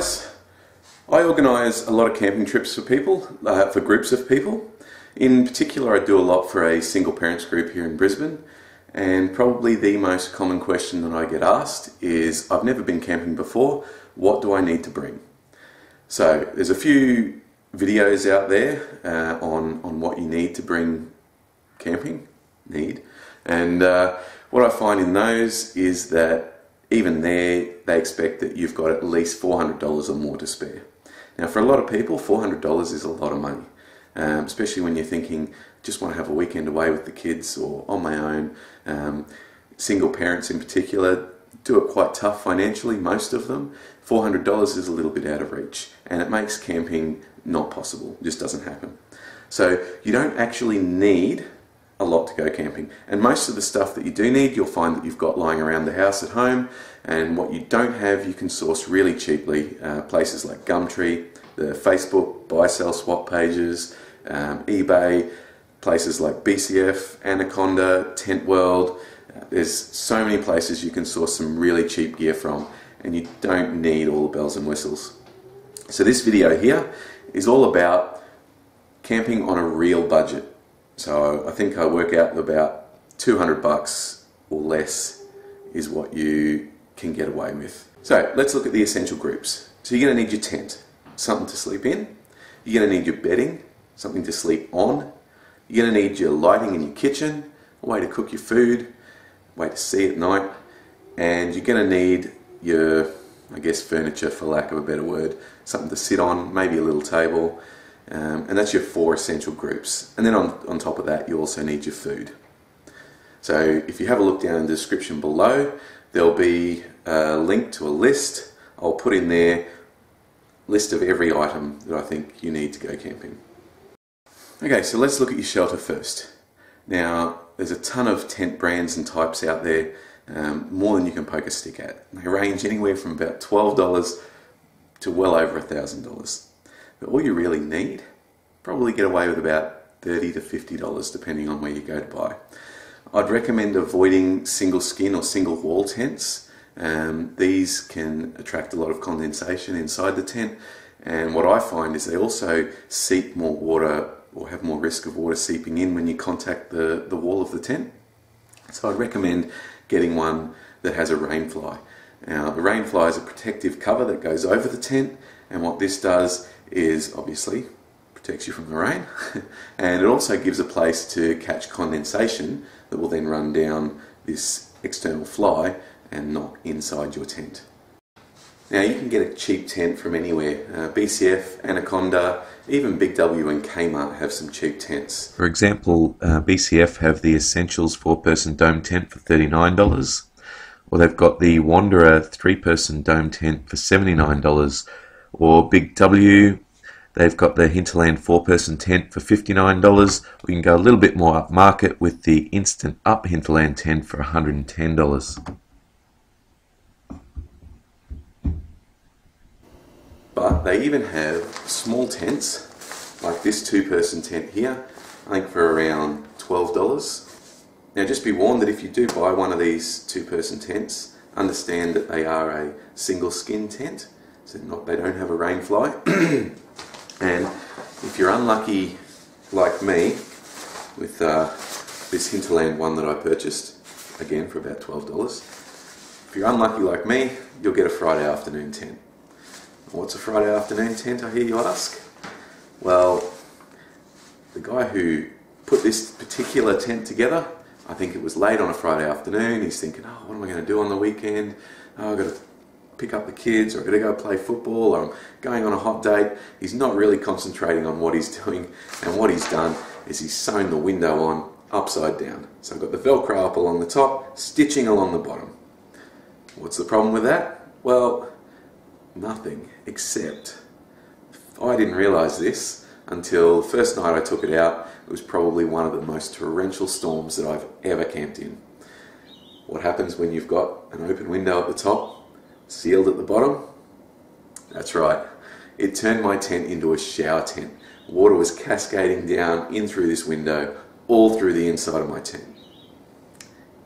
guys. I organise a lot of camping trips for people, for groups of people. In particular, I do a lot for a single parents group here in Brisbane, and probably the most common question that I get asked is, I've never been camping before, what do I need to bring? So there's a few videos out there on what you need to bring camping, and what I find in those is that even there they expect that you've got at least $400 or more to spare. Now for a lot of people, $400 is a lot of money, especially when you're thinking, just want to have a weekend away with the kids or on my own. Single parents in particular do it quite tough financially, most of them. $400 is a little bit out of reach, and it makes camping not possible. It just doesn't happen. So you don't actually need a lot to go camping, and most of the stuff that you do need, you'll find that you've got lying around the house at home, and what you don't have you can source really cheaply. Places like Gumtree, the Facebook buy sell swap pages, eBay, places like BCF, Anaconda, Tent World. There's so many places you can source some really cheap gear from, and you don't need all the bells and whistles. So this video here is all about camping on a real budget. So I think I work out about 200 bucks or less is what you can get away with. So let's look at the essential groups. So you're going to need your tent, something to sleep in. You're going to need your bedding, something to sleep on. You're going to need your lighting in your kitchen, a way to cook your food, a way to see at night, and you're going to need your, I guess, furniture, for lack of a better word, something to sit on, maybe a little table, and that's your four essential groups. And then on top of that, you also need your food. So if you have a look down in the description below, there'll be a link to a list. I'll put in there a list of every item that I think you need to go camping. Okay, so let's look at your shelter first. Now, there's a ton of tent brands and types out there, more than you can poke a stick at. They range anywhere from about $12 to well over $1,000. But all you really need, probably get away with about $30 to $50 depending on where you go to buy. I'd recommend avoiding single skin or single wall tents. These can attract a lot of condensation inside the tent, and what I find is they also seep more water, or have more risk of water seeping in when you contact the wall of the tent. So I'd recommend getting one that has a rainfly. Now the rainfly is a protective cover that goes over the tent, and what this does is obviously protects you from the rain and it also gives a place to catch condensation that will then run down this external fly and not inside your tent. Now you can get a cheap tent from anywhere. BCF, Anaconda, even Big W and Kmart have some cheap tents. For example, BCF have the Essentials 4-person dome tent for $39, or they've got the Wanderer 3-person dome tent for $79, or Big W, they've got the Hinterland 4-person tent for $59, or you can go a little bit more upmarket with the Instant Up Hinterland tent for $110. But they even have small tents, like this 2-person tent here, I think for around $12. Now just be warned that if you do buy one of these 2-person tents, understand that they are a single skin tent, so they don't have a rain fly. And if you're unlucky like me, with this Hinterland one that I purchased, again for about $12, if you're unlucky like me, you'll get a Friday afternoon tent. What's a Friday afternoon tent, I hear you ask? Well, the guy who put this particular tent together, I think it was late on a Friday afternoon, he's thinking, oh, what am I going to do on the weekend? Oh, I've got to pick up the kids, or I've got to go play football, or I'm going on a hot date. He's not really concentrating on what he's doing, and what he's done is he's sewn the window on upside down. So I've got the Velcro up along the top, stitching along the bottom. What's the problem with that? Well, nothing, except I didn't realize this until the first night I took it out. It was probably one of the most torrential storms that I've ever camped in. What happens when you've got an open window at the top, sealed at the bottom? That's right, it turned my tent into a shower tent. Water was cascading down in through this window, all through the inside of my tent.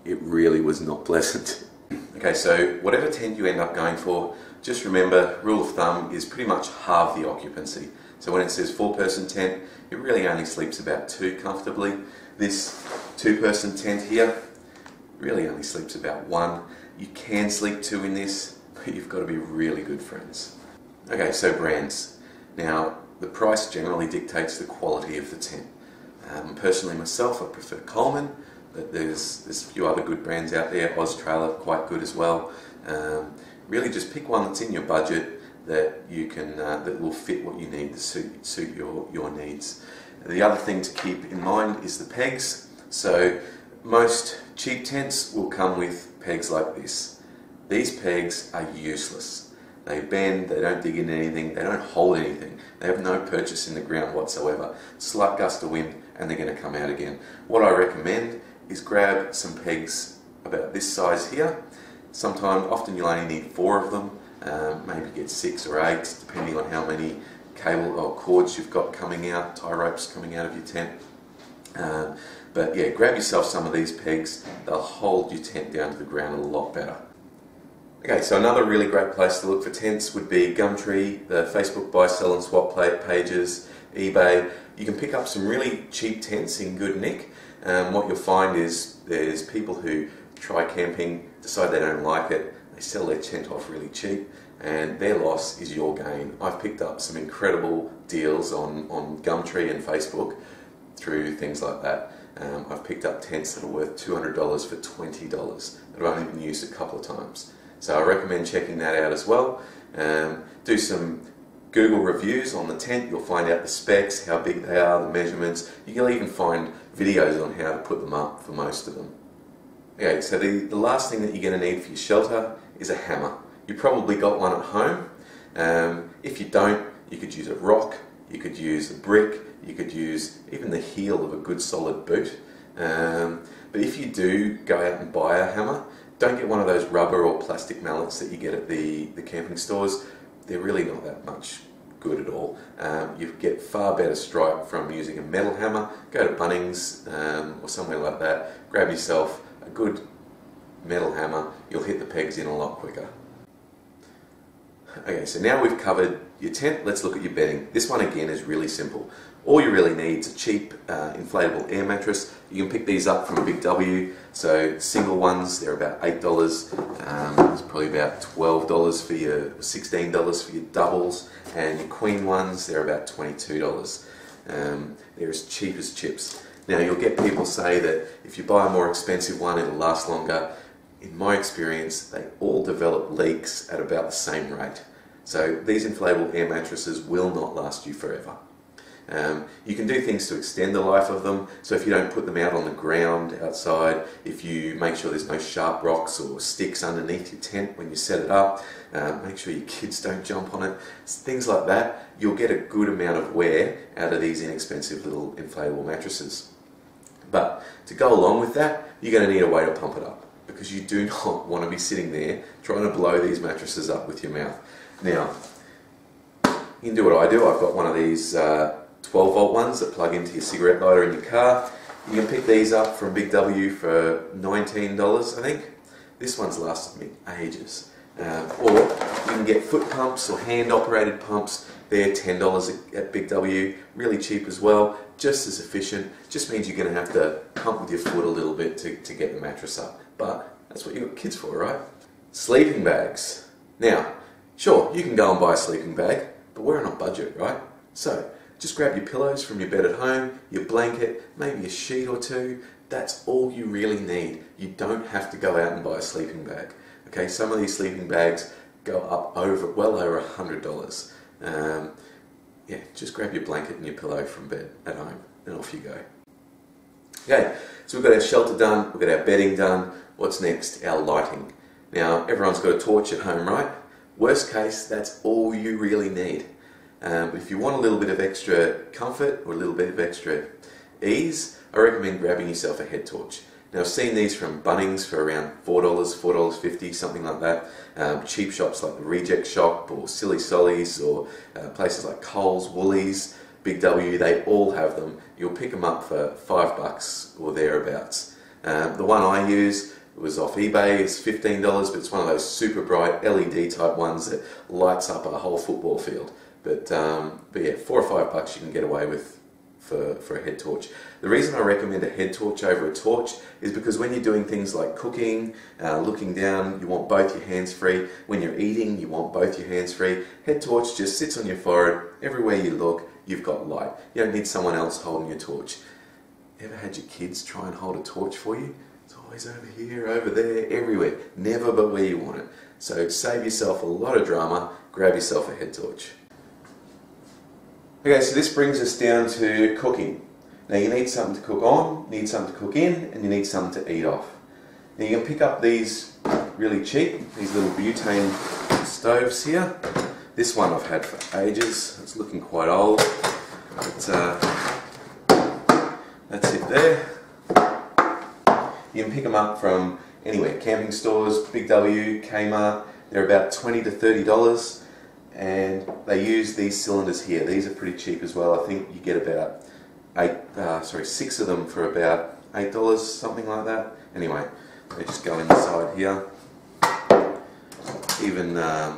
It really was not pleasant. Okay, so whatever tent you end up going for, Just remember, rule of thumb is pretty much half the occupancy. So when it says 4-person tent, it really only sleeps about 2 comfortably. This 2-person tent here really only sleeps about 1. You can sleep 2 in this, but you've got to be really good friends. Okay, so brands. Now, the price generally dictates the quality of the tent. Personally myself, I prefer Coleman, but there's a few other good brands out there. Oztrail are quite good as well. Really just pick one that's in your budget that you can that will fit what you need to suit your needs. The other thing to keep in mind is the pegs. So most cheap tents will come with pegs like this. These pegs are useless. They bend, they don't dig into anything, they don't hold anything. They have no purchase in the ground whatsoever. Slight gust of wind and they're going to come out again. What I recommend is grab some pegs about this size here. Often you'll only need 4 of them, maybe get 6 or 8 depending on how many cable or cords you've got coming out, tie ropes coming out of your tent. But yeah, grab yourself some of these pegs, they'll hold your tent down to the ground a lot better. Okay, so another really great place to look for tents would be Gumtree, the Facebook buy, sell and swap pages, eBay. You can pick up some really cheap tents in good nick. What you'll find is there's people who try camping, decide they don't like it, they sell their tent off really cheap, and their loss is your gain. I've picked up some incredible deals on Gumtree and Facebook through things like that. I've picked up tents that are worth $200 for $20 that have only been used a couple of times. So I recommend checking that out as well. Do some Google reviews on the tent, you'll find out the specs, how big they are, the measurements. You can even find videos on how to put them up for most of them. Okay, so the last thing that you're going to need for your shelter is a hammer. You probably got one at home. If you don't, you could use a rock, you could use a brick, you could use even the heel of a good solid boot. But if you do go out and buy a hammer, don't get one of those rubber or plastic mallets that you get at the camping stores. They're really not that much good at all. You get far better stripe from using a metal hammer. Go to Bunnings or somewhere like that, grab yourself a good metal hammer, you'll hit the pegs in a lot quicker. Okay, so now we've covered your tent, let's look at your bedding. This one again is really simple. All you really need is a cheap inflatable air mattress. You can pick these up from Big W. So single ones, they're about $8. It's probably about $12 for your, $16 for your doubles. And your queen ones, they're about $22. They're as cheap as chips. Now you'll get people say that if you buy a more expensive one, it'll last longer. In my experience, they all develop leaks at about the same rate. So these inflatable air mattresses will not last you forever. You can do things to extend the life of them, so if you don't put them out on the ground outside, if you make sure there's no sharp rocks or sticks underneath your tent when you set it up, make sure your kids don't jump on it, things like that, you'll get a good amount of wear out of these inexpensive little inflatable mattresses. But to go along with that, you're going to need a way to pump it up, because you do not want to be sitting there trying to blow these mattresses up with your mouth. Now, you can do what I do. I've got one of these 12-volt ones that plug into your cigarette lighter in your car. You can pick these up from Big W for $19, I think. This one's lasted me ages. Or you can get foot pumps or hand-operated pumps. They're $10 at Big W, really cheap as well, just as efficient. Just means you're going to have to pump with your foot a little bit to get the mattress up. But that's what you've got kids for, right? Sleeping bags. Now, sure, you can go and buy a sleeping bag, but we're on a budget, right? So, just grab your pillows from your bed at home, your blanket, maybe a sheet or two. That's all you really need. You don't have to go out and buy a sleeping bag. Okay, some of these sleeping bags go up well over $100. Yeah, just grab your blanket and your pillow from bed at home, and off you go. Okay, so we've got our shelter done, we've got our bedding done. What's next? Our lighting. Now, everyone's got a torch at home, right? Worst case, that's all you really need. But if you want a little bit of extra comfort or a little bit of extra ease, I recommend grabbing yourself a head torch. Now I've seen these from Bunnings for around $4, $4.50, something like that. Cheap shops like the Reject Shop or Silly Sollies or places like Coles, Woolies, Big W, they all have them. You'll pick them up for $5 or thereabouts. The one I use, It was off eBay, it's $15, but it's one of those super bright LED type ones that lights up a whole football field. But yeah, $4 or $5 you can get away with for a head torch. The reason I recommend a head torch over a torch is because when you're doing things like cooking, looking down, you want both your hands free. When you're eating, you want both your hands free. Head torch just sits on your forehead. Everywhere you look, you've got light. You don't need someone else holding your torch. Ever had your kids try and hold a torch for you? It's always over here, over there, everywhere. Never but where you want it. So save yourself a lot of drama. Grab yourself a head torch. Okay, so this brings us down to cooking. Now you need something to cook on, you need something to cook in, and you need something to eat off. Now you can pick up these really cheap, these little butane stoves here. This one I've had for ages, it's looking quite old. But, that's it there. You can pick them up from anywhere, camping stores, Big W, Kmart. They're about $20 to $30. And they use these cylinders here. These are pretty cheap as well. I think you get about six of them for about $8, something like that. Anyway, they just go inside here. Even got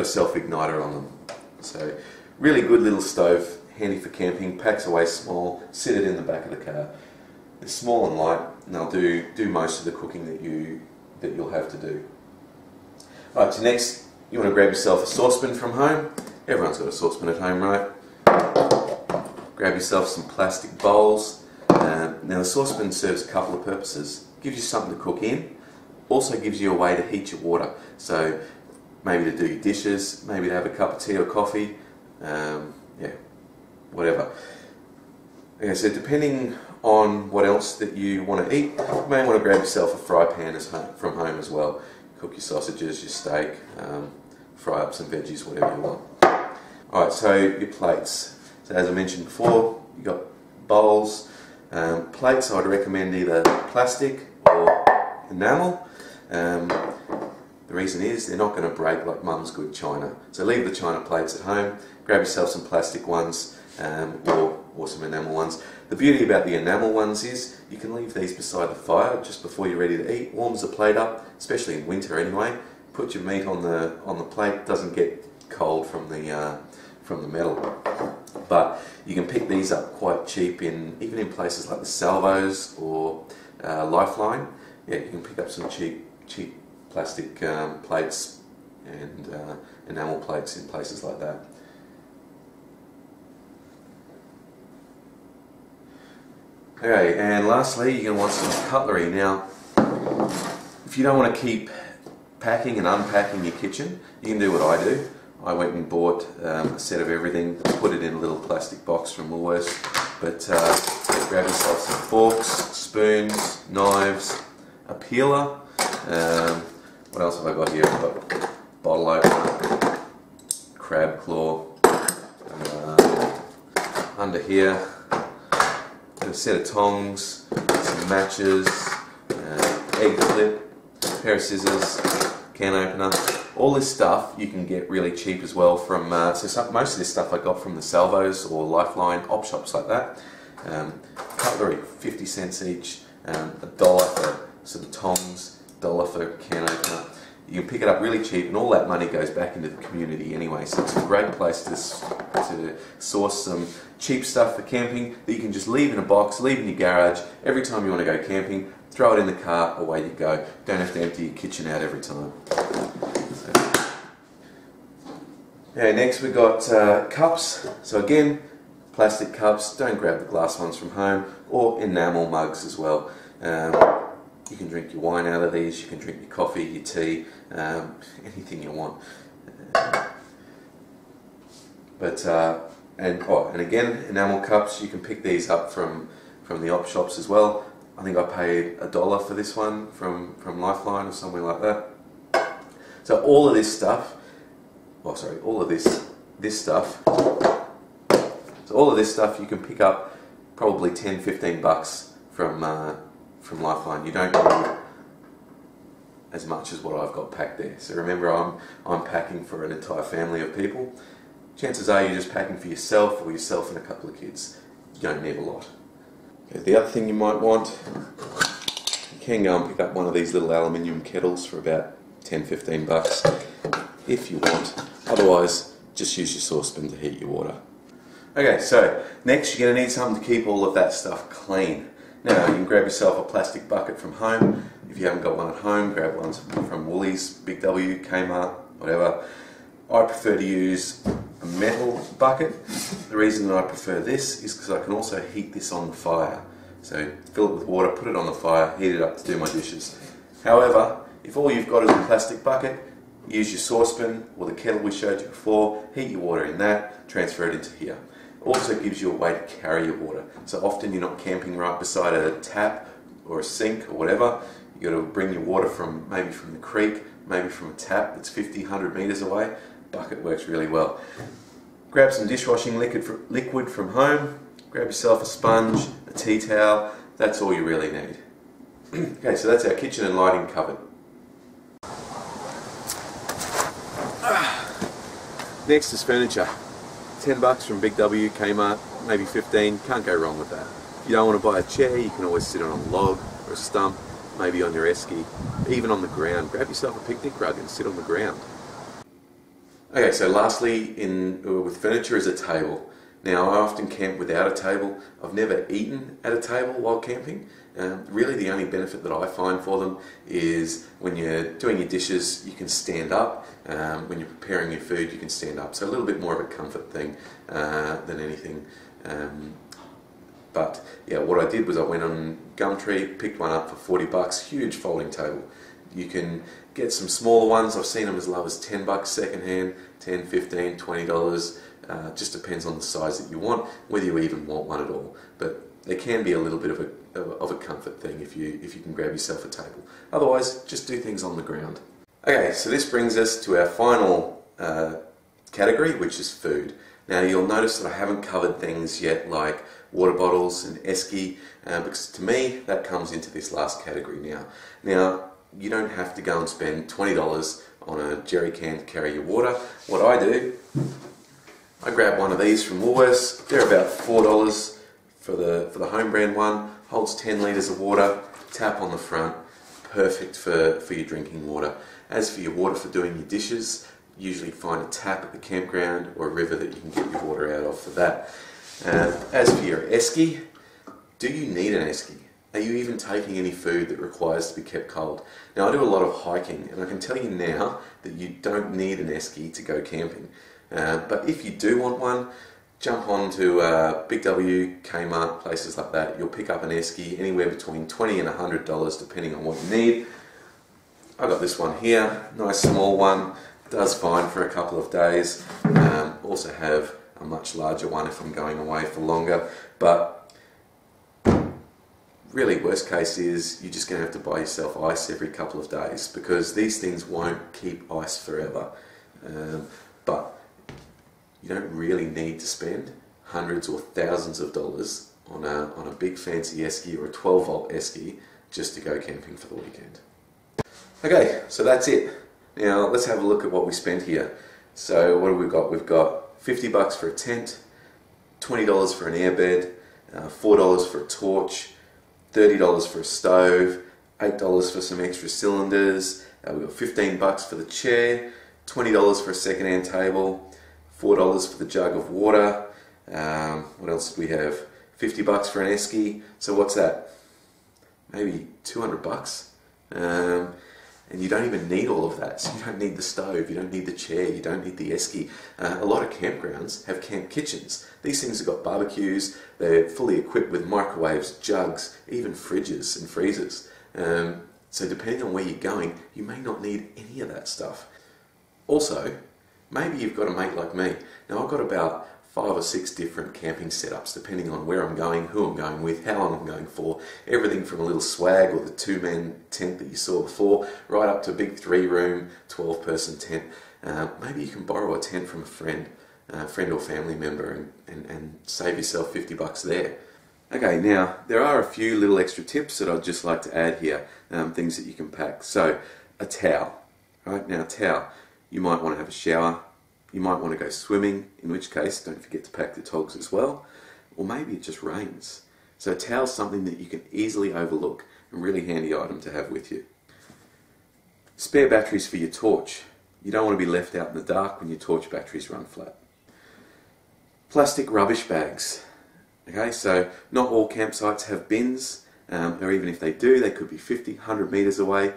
a self-igniter on them. So really good little stove, handy for camping. Packs away small. Sit it in the back of the car. It's small and light, and they'll do most of the cooking that you'll have to do. All right, so next. You want to grab yourself a saucepan from home. Everyone's got a saucepan at home, right? Grab yourself some plastic bowls. Now the saucepan serves a couple of purposes. Gives you something to cook in. Also gives you a way to heat your water. So maybe to do your dishes, maybe to have a cup of tea or coffee. Yeah, whatever. Okay, so depending on what else that you want to eat, you may want to grab yourself a fry pan from home as well. Cook your sausages, your steak, fry up some veggies, whatever you want. Alright, so your plates. So as I mentioned before, you've got bowls. Plates, I'd recommend either plastic or enamel. The reason is they're not going to break like mum's good china. So leave the china plates at home, grab yourself some plastic ones or some enamel ones. The beauty about the enamel ones is you can leave these beside the fire just before you're ready to eat. Warms the plate up, especially in winter anyway. Put your meat on the plate, doesn't get cold from the metal. But you can pick these up quite cheap even in places like the Salvos or Lifeline. Yeah, you can pick up some cheap plastic plates and enamel plates in places like that. Okay, and lastly, you're going to want some cutlery. Now, if you don't want to keep packing and unpacking your kitchen, you can do what I do. I went and bought a set of everything, put it in a little plastic box from Woolworths. But grab yourself some forks, spoons, knives, a peeler. What else have I got here? I've got bottle opener, crab claw, under here. A set of tongs, some matches, egg flip, a pair of scissors, can opener. All this stuff you can get really cheap as well from, most of this stuff I got from the Salvos or Lifeline, op shops like that. Cutlery, 50 cents each, $1 for some tongs, $1 for can opener. You can pick it up really cheap and all that money goes back into the community anyway, so it's a great place to source some cheap stuff for camping that you can just leave in a box, leave in your garage. Every time you want to go camping, throw it in the car, away you go. Don't have to empty your kitchen out every time. So. Okay, next we've got cups. So again, plastic cups, don't grab the glass ones from home, or enamel mugs as well. You can drink your wine out of these, you can drink your coffee, your tea, anything you want. And again, enamel cups, you can pick these up from the op shops as well. I think I paid $1 for this one from Lifeline or somewhere like that. So all of this stuff, all of this stuff you can pick up probably $10-15 from Lifeline. You don't need as much as what I've got packed there. So remember, I'm packing for an entire family of people. Chances are you're just packing for yourself or yourself and a couple of kids. You don't need a lot. Okay, the other thing you might want You can go and pick up one of these little aluminium kettles for about 10-15 bucks if you want. Otherwise, just use your saucepan to heat your water. Okay, so next you're going to need something to keep all of that stuff clean. Now you can grab yourself a plastic bucket from home. If you haven't got one at home, grab ones from Woolies, Big W, Kmart, whatever. I prefer to use a metal bucket. The reason that I prefer this is because I can also heat this on the fire. So fill it with water, put it on the fire, heat it up to do my dishes. However, if all you've got is a plastic bucket, use your saucepan or the kettle we showed you before, heat your water in that, transfer it into here. It also gives you a way to carry your water. So often you're not camping right beside a tap or a sink or whatever. You've got to bring your water from maybe from the creek, maybe from a tap that's 50, 100 metres away. Bucket works really well. Grab some dishwashing liquid from home, grab yourself a sponge, a tea towel, that's all you really need. Okay, so that's our kitchen and lighting covered. Next is furniture. 10 bucks from Big W, Kmart, maybe 15, can't go wrong with that. If you don't want to buy a chair, you can always sit on a log or a stump, maybe on your esky, even on the ground. Grab yourself a picnic rug and sit on the ground. Okay, so lastly with furniture is a table. Now I often camp without a table. I've never eaten at a table while camping. Really the only benefit that I find for them is when you're doing your dishes you can stand up. When you're preparing your food you can stand up. So a little bit more of a comfort thing than anything. But yeah, what I did was I went on Gumtree, picked one up for 40 bucks, huge folding table. You can get some smaller ones. I've seen them as low as 10 bucks secondhand, 10, 15, $20. Just depends on the size that you want, whether you even want one at all. But it can be a little bit of a comfort thing if you can grab yourself a table. Otherwise, just do things on the ground. Okay, so this brings us to our final category, which is food. Now you'll notice that I haven't covered things yet like water bottles and esky, because to me that comes into this last category now. Now you don't have to go and spend $20 on a jerry can to carry your water. What I do, I grab one of these from Woolworths. They're about $4 for the home brand one. Holds 10 litres of water, tap on the front, perfect for your drinking water. As for your water for doing your dishes, you usually find a tap at the campground or a river that you can get your water out of for that. As for your esky, do you need an esky? Are you even taking any food that requires to be kept cold? Now I do a lot of hiking and I can tell you now that you don't need an esky to go camping. But if you do want one, jump on to Big W, Kmart, places like that. You'll pick up an esky anywhere between $20 and $100 depending on what you need. I got this one here, nice small one, does fine for a couple of days. Also have a much larger one if I'm going away for longer. But really, worst case is you're just going to have to buy yourself ice every couple of days because these things won't keep ice forever. But you don't really need to spend hundreds or thousands of dollars on a big fancy esky or a 12-volt esky just to go camping for the weekend. Okay, so that's it. Now let's have a look at what we spent here. So what have we got? We've got 50 bucks for a tent, $20 for an airbed, $4 for a torch, $30 for a stove, $8 for some extra cylinders, we got 15 bucks for the chair, $20 for a second-hand table, $4 for the jug of water, what else did we have? 50 bucks for an esky, so what's that? Maybe 200 bucks. And you don't even need all of that, so you don't need the stove, you don't need the chair, you don't need the esky. A lot of campgrounds have camp kitchens. These things have got barbecues, they're fully equipped with microwaves, jugs, even fridges and freezers. So depending on where you're going, you may not need any of that stuff. Also, maybe you've got a mate like me. Now I've got about 5 or 6 different camping setups depending on where I'm going, who I'm going with, how long I'm going for, everything from a little swag or the two-man tent that you saw before right up to a big 3-room 12-person tent. Maybe you can borrow a tent from a friend or family member and save yourself 50 bucks there. Okay, now there are a few little extra tips that I'd just like to add here, things that you can pack. So a towel, right? Now a towel, you might want to have a shower. You might want to go swimming, in which case don't forget to pack the togs as well. Or maybe it just rains. So a towel's something that you can easily overlook, and really handy item to have with you. Spare batteries for your torch. You don't want to be left out in the dark when your torch batteries run flat. Plastic rubbish bags. Okay, so not all campsites have bins, or even if they do, they could be 50, 100 metres away.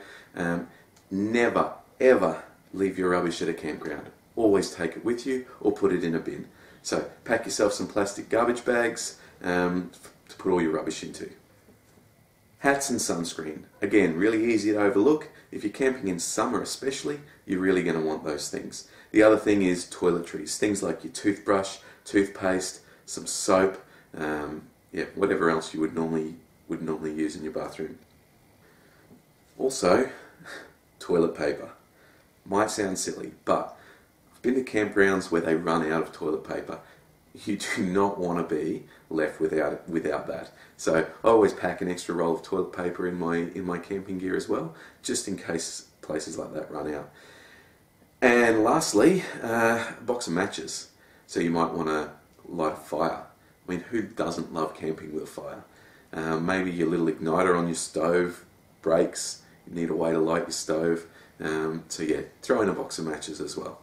Never, ever leave your rubbish at a campground. Always take it with you or put it in a bin. So pack yourself some plastic garbage bags to put all your rubbish into. Hats and sunscreen. Again, really easy to overlook. If you're camping in summer especially, you're really going to want those things. The other thing is toiletries. Things like your toothbrush, toothpaste, some soap, whatever else you would normally use in your bathroom. Also, toilet paper. Might sound silly, but I've been to campgrounds where they run out of toilet paper. You do not want to be left without that. So I always pack an extra roll of toilet paper in my camping gear as well, just in case places like that run out. And lastly, a box of matches. So you might want to light a fire. I mean, who doesn't love camping with a fire? Maybe your little igniter on your stove breaks. You need a way to light your stove. Throw in a box of matches as well.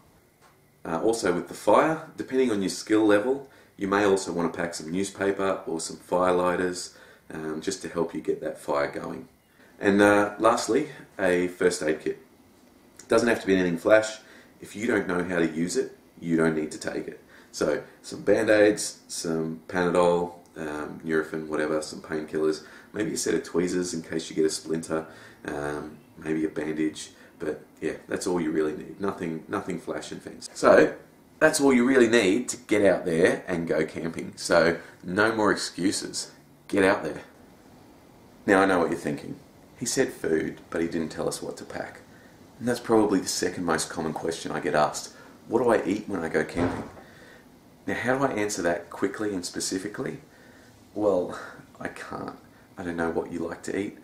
Also with the fire, depending on your skill level, you may also want to pack some newspaper or some fire lighters just to help you get that fire going. And lastly, a first aid kit. It doesn't have to be anything flash. If you don't know how to use it, you don't need to take it. So some band-aids, some Panadol, Nurofen, whatever, some painkillers, maybe a set of tweezers in case you get a splinter, maybe a bandage. But yeah, that's all you really need. Nothing flash and fancy. So that's all you really need to get out there and go camping. So no more excuses. Get out there. Now I know what you're thinking. He said food, but he didn't tell us what to pack. And that's probably the second most common question I get asked. What do I eat when I go camping? Now how do I answer that quickly and specifically? Well, I can't. I don't know what you like to eat.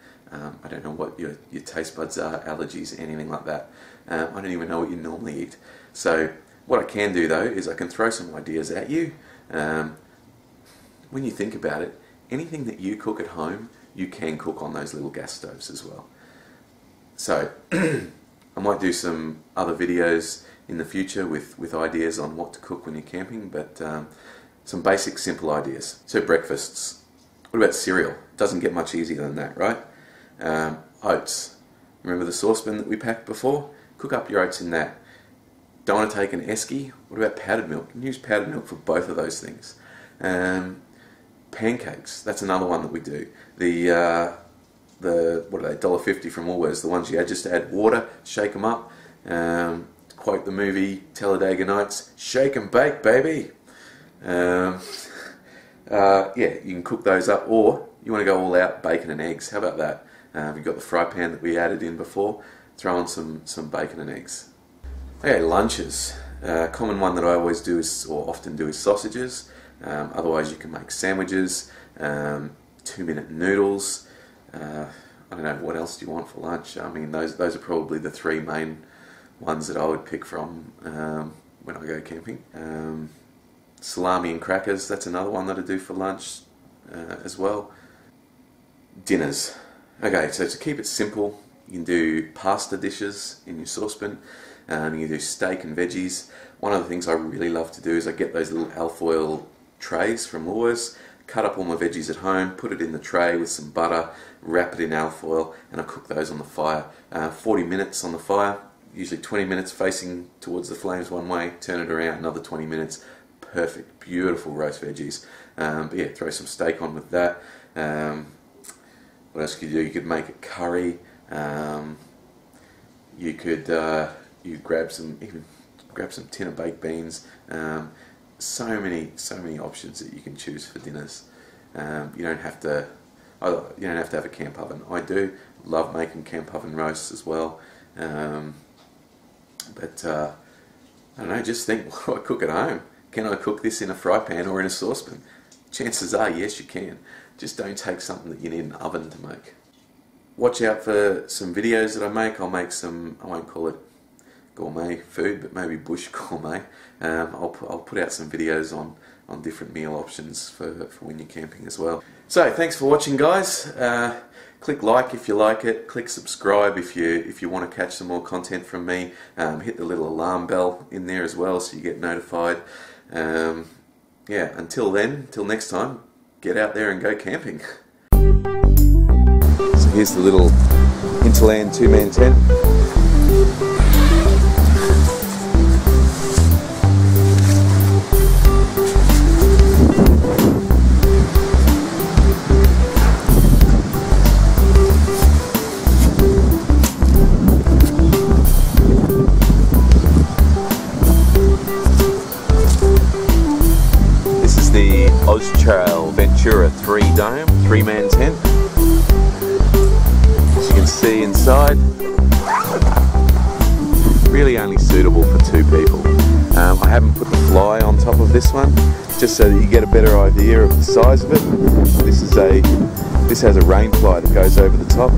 I don't know what your taste buds are, allergies, anything like that. I don't even know what you normally eat. So what I can do though is I can throw some ideas at you. When you think about it, anything that you cook at home, you can cook on those little gas stoves as well. So I might do some other videos in the future with ideas on what to cook when you're camping, but some basic simple ideas. So breakfasts. What about cereal? Doesn't get much easier than that, right? Oats. Remember the saucepan that we packed before? Cook up your oats in that. Don't want to take an esky? What about powdered milk? You can use powdered milk for both of those things. Pancakes. That's another one that we do. The what are they? $1.50 from Woolworths. The ones you had, just add water, shake them up. To quote the movie Talladega Nights, "Shake and bake, baby." You can cook those up, or you want to go all out, bacon and eggs. How about that? We've got the fry pan that we added in before. Throw on some bacon and eggs. Okay, lunches. A common one that I always do is sausages. Otherwise, you can make sandwiches, 2-minute noodles. I don't know, what else do you want for lunch? I mean, those are probably the three main ones that I would pick from when I go camping. Salami and crackers, that's another one that I do for lunch as well. Dinners. Okay, so to keep it simple, you can do pasta dishes in your saucepan. You can do steak and veggies. One of the things I really love to do is I get those little alfoil trays from Woolworths, cut up all my veggies at home, put it in the tray with some butter, wrap it in alfoil, and I cook those on the fire. 40 minutes on the fire, usually 20 minutes facing towards the flames one way, turn it around another 20 minutes. Perfect, beautiful roast veggies. Throw some steak on with that. What else could you do? You could make a curry. You grab some tin of baked beans. So many options that you can choose for dinners. You don't have to have a camp oven. I do love making camp oven roasts as well. I don't know. Just think, what do I cook at home? Can I cook this in a fry pan or in a saucepan? Chances are, yes, you can. Just don't take something that you need an oven to make. Watch out for some videos that I make. I'll make some, I won't call it gourmet food, but maybe bush gourmet. I'll put out some videos on on different meal options for when you're camping as well. So thanks for watching, guys. Click like if you like it, click subscribe if you want to catch some more content from me. Hit the little alarm bell in there as well so you get notified. Yeah, until then, till next time, get out there and go camping. So here's the little Hinterland two-man tent. Oztrail Ventura 3 dome, 3-man tent. As you can see inside, really only suitable for 2 people. I haven't put the fly on top of this one, just so that you get a better idea of the size of it. This has a rain fly that goes over the top.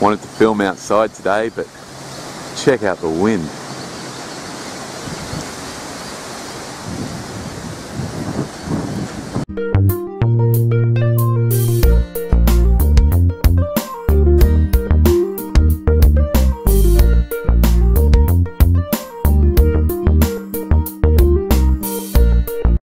Wanted to film outside today, but check out the wind.